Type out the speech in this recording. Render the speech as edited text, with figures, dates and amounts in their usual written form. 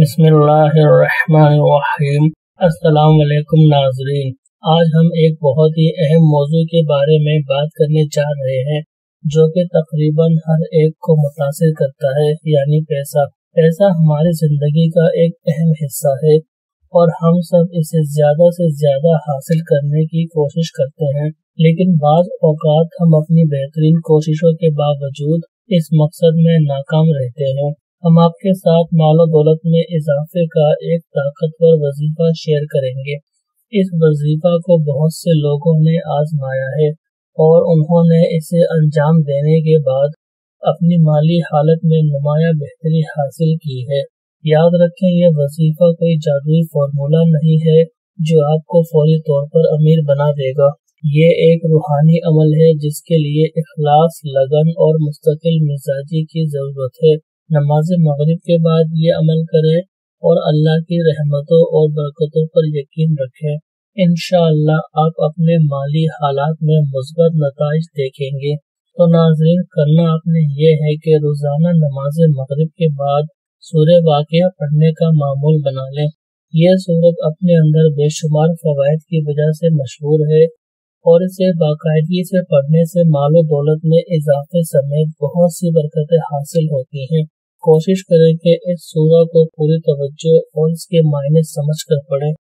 बिस्मिल्लाहिर्रहमानिर्रहीम। अस्सलाम वालेकुम नाजरीन, आज हम एक बहुत ही अहम मौजू के बारे में बात करने जा रहे हैं जो कि तकरीबन हर एक को मुतासिर करता है, यानी पैसा। पैसा हमारी जिंदगी का एक अहम हिस्सा है और हम सब इसे ज्यादा से ज्यादा हासिल करने की कोशिश करते हैं, लेकिन बाज़ औक़ात हम अपनी बेहतरीन कोशिशों के बावजूद इस मकसद में नाकाम रहते हैं। हम आपके साथ माल और दौलत में इजाफे का एक ताकतवर वजीफा शेयर करेंगे। इस वजीफा को बहुत से लोगों ने आजमाया है और उन्होंने इसे अंजाम देने के बाद अपनी माली हालत में नुमाया बेहतरी हासिल की है। याद रखें, यह वजीफा कोई जादुई फार्मूला नहीं है जो आपको फौरी तौर पर अमीर बना देगा। ये एक रूहानी अमल है जिसके लिए इखलास, लगन और मुस्तकिल मिजाजी की जरूरत है। नमाज मगरिब के बाद ये अमल करें और अल्लाह की रहमतों और बरकतों पर यकीन रखें। इंशाअल्लाह आप अपने माली हालात में मुस्बत नताइज देखेंगे। तो नाज़रीन, करना आपने ये है कि रोज़ाना नमाज मगरिब के बाद सूरह वाक़िया पढ़ने का मामूल बना लें। यह सूरत अपने अंदर बेशुमार फ़वाइद की वजह से मशहूर है और इसे बाकायदगी से पढ़ने से माल और दौलत में इजाफे समेत बहुत सी बरकतें हासिल होती हैं। कोशिश करें कि इस सूरह को पूरी तवज्जो और इसके मायने समझ कर पढ़ें।